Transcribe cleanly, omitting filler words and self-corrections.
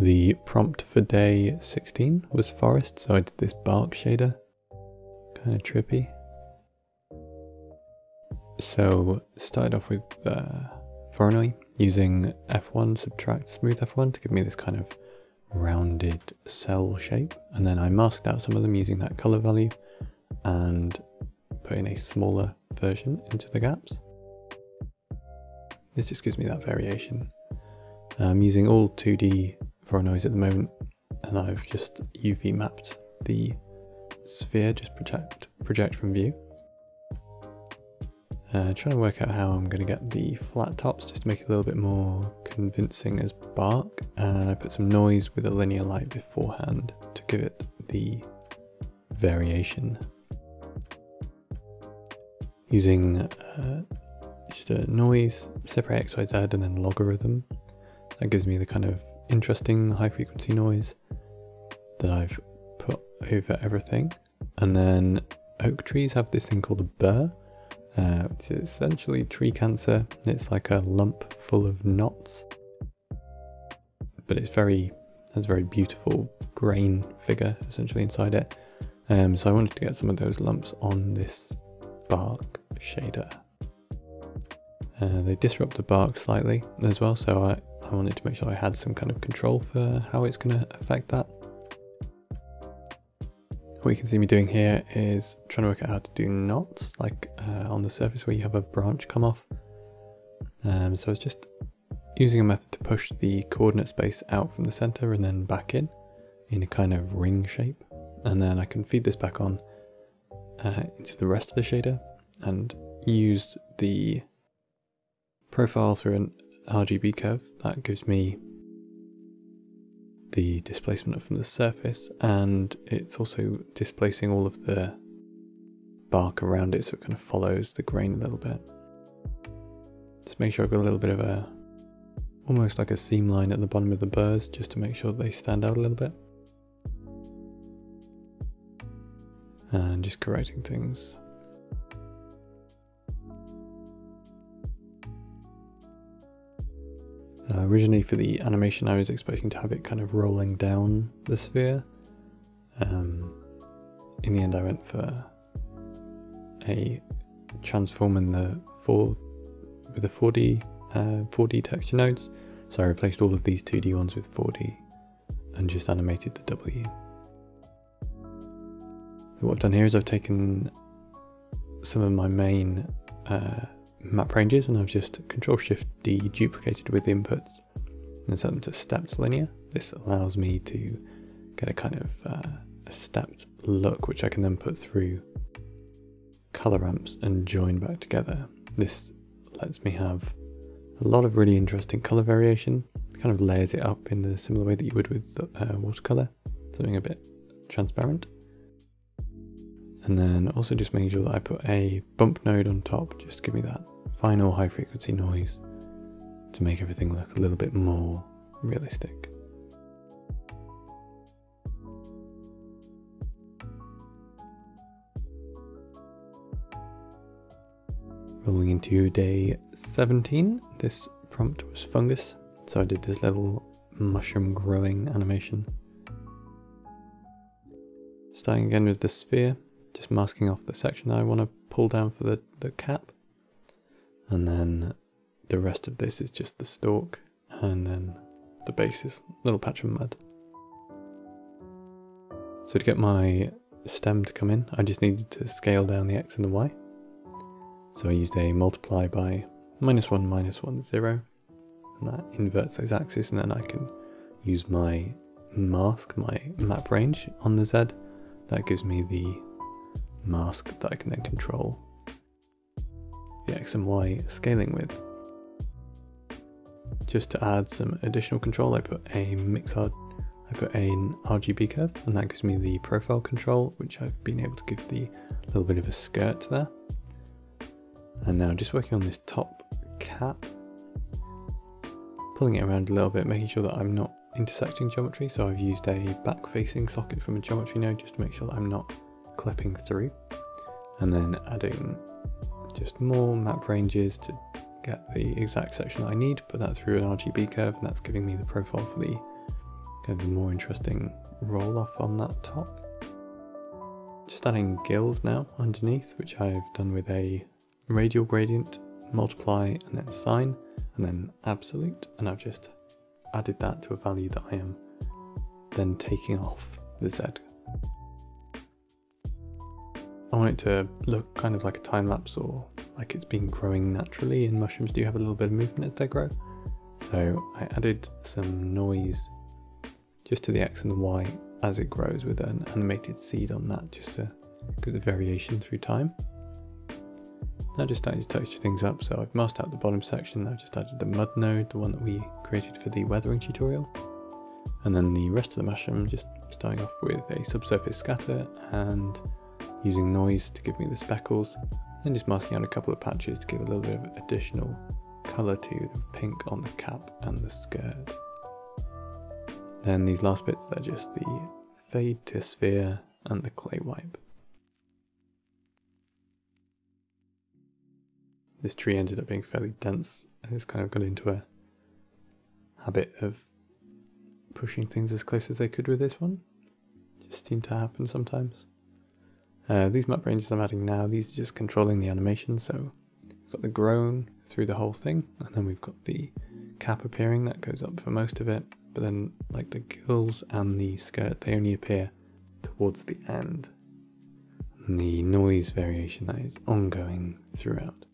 The prompt for day 16 was forest, so I did this bark shader. Kind of trippy. So started off with Voronoi using F1, subtract smooth F1 to give me this kind of rounded cell shape. And then I masked out some of them using that color value and put in a smaller version into the gaps. This just gives me that variation. I'm using all 2D Voronois at the moment, and I've just UV mapped the sphere, just project from view. Trying to work out how I'm going to get the flat tops just to make it a little bit more convincing as bark, and I put some noise with a linear light beforehand to give it the variation. Using just a noise, separate x, y, z, and then logarithm. That gives me the kind of interesting high frequency noise that I've put over everything. And then oak trees have this thing called a burr, which is essentially tree cancer. It's like a lump full of knots, but it's has very beautiful grain figure essentially inside it. So I wanted to get some of those lumps on this bark shader. They disrupt the bark slightly as well, so I wanted to make sure I had some kind of control for how it's going to affect that. What you can see me doing here is trying to work out how to do knots, like on the surface where you have a branch come off. So I was just using a method to push the coordinate space out from the center and then back in a kind of ring shape. And then I can feed this back on into the rest of the shader and use the profile through an RGB curve. That gives me the displacement up from the surface, and it's also displacing all of the bark around it, so it kind of follows the grain a little bit. Just make sure I've got a little bit of a, almost like a seam line at the bottom of the burrs, just to make sure that they stand out a little bit. And just correcting things. Originally for the animation I was expecting to have it kind of rolling down the sphere. In the end I went for a transform in the 4D texture nodes, so I replaced all of these 2D ones with 4D and just animated the W. What I've done here is I've taken some of my main map ranges, and I've just Control Shift D duplicated with the inputs and set them to stepped linear. This allows me to get a kind of a stepped look, which I can then put through color ramps and join back together. This lets me have a lot of really interesting color variation. It kind of layers it up in the similar way that you would with watercolor, something a bit transparent. And then also just making sure that I put a bump node on top, just to give me that final high frequency noise to make everything look a little bit more realistic. Rolling into day 17, this prompt was fungus, so I did this little mushroom growing animation. Starting again with the sphere. Just masking off the section I want to pull down for the cap, and then the rest of this is just the stalk, and then the base is a little patch of mud. So to get my stem to come in, I just needed to scale down the X and the Y. So I used a multiply by -1, -1, 0, and that inverts those axes, and then I can use my mask, my map range on the Z. That gives me the mask that I can then control the X and Y scaling with. Just to add some additional control, I put an RGB curve, and that gives me the profile control, which I've been able to give the little bit of a skirt there. And now just working on this top cap, pulling it around a little bit, making sure that I'm not intersecting geometry. So I've used a back-facing socket from a geometry node just to make sure that I'm not clipping through, and then adding just more map ranges to get the exact section I need, put that through an RGB curve, and that's giving me the profile for the Kind of a more interesting roll off on that top. Just adding gills now underneath, which I've done with a radial gradient, multiply and then sine, and then absolute, and I've just added that to a value that I am then taking off the Z. I want it to look kind of like a time lapse, or like it's been growing naturally, and mushrooms do have a little bit of movement as they grow. So I added some noise just to the X and the Y as it grows with an animated seed on that, just to give the variation through time. And I just started to texture things up, so I've masked out the bottom section. I've just added the mud node, the one that we created for the weathering tutorial. And then the rest of the mushroom, just starting off with a subsurface scatter and using noise to give me the speckles, and just masking out a couple of patches to give a little bit of additional colour to the pink on the cap and the skirt. Then these last bits, they're just the fade to sphere and the clay wipe. This tree ended up being fairly dense, and it's kind of got into a habit of pushing things as close as they could with this one. Just seemed to happen sometimes. These map ranges I'm adding now, these are just controlling the animation, so we've got the groan through the whole thing, and then we've got the cap appearing, that goes up for most of it, but then like the gills and the skirt, they only appear towards the end. And the noise variation, that is ongoing throughout.